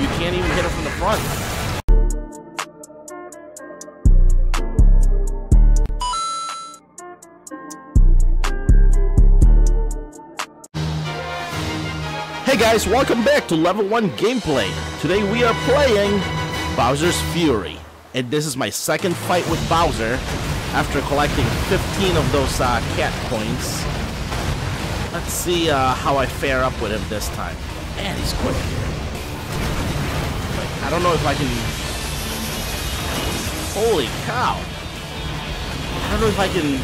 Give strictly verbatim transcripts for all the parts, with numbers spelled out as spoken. You can't even hit him from the front. Hey guys, welcome back to Level one Gameplay. Today we are playing Bowser's Fury. And this is my second fight with Bowser after collecting fifteen of those uh, cat coins. Let's see uh, how I fare up with him this time. Man, he's quick. I don't know if I can... Holy cow! I don't know if I can...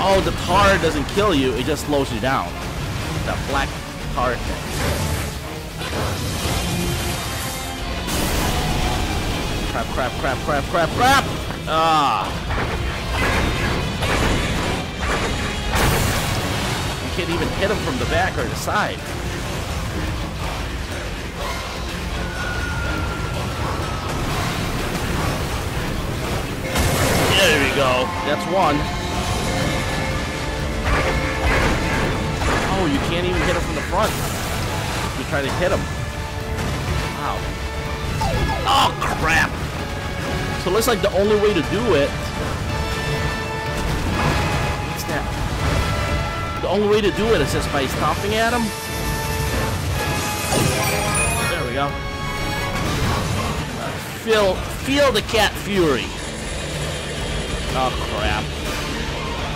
Oh, the tar doesn't kill you, it just slows you down. That black tar thing. Crap, crap, crap, crap, crap, crap! Ah! You can't even hit him from the back or the side. There we go. That's one. Oh, you can't even hit him from the front. You try to hit him. Wow. Oh, crap. So it looks like the only way to do it... What's that? The only way to do it is just by stomping at him. There we go. Feel, feel the cat fury. Oh, crap.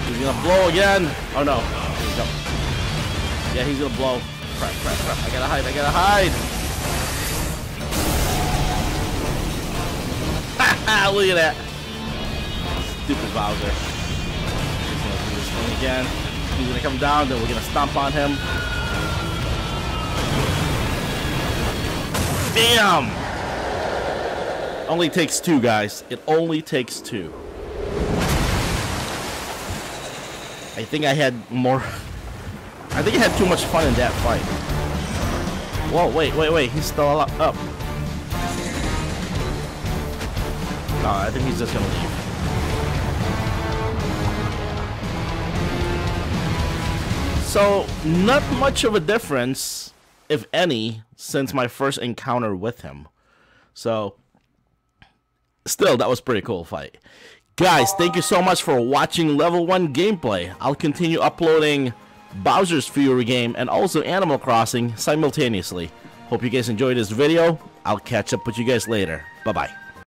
He's gonna blow again. Oh, no. There we go. Yeah, he's gonna blow. Crap, crap, crap. I gotta hide, I gotta hide! Haha, look at that! Stupid Bowser. He's gonna do this thing again. He's gonna come down, then we're gonna stomp on him. Damn! Only takes two, guys. It only takes two. I think I had more... I think I had too much fun in that fight. Whoa, wait, wait, wait, he's still up. up. No, I think he's just gonna leave. So, not much of a difference, if any, since my first encounter with him. So, still, that was a pretty cool fight. Guys, thank you so much for watching Level one Gameplay. I'll continue uploading Bowser's Fury game and also Animal Crossing simultaneously. Hope you guys enjoyed this video. I'll catch up with you guys later. Bye bye.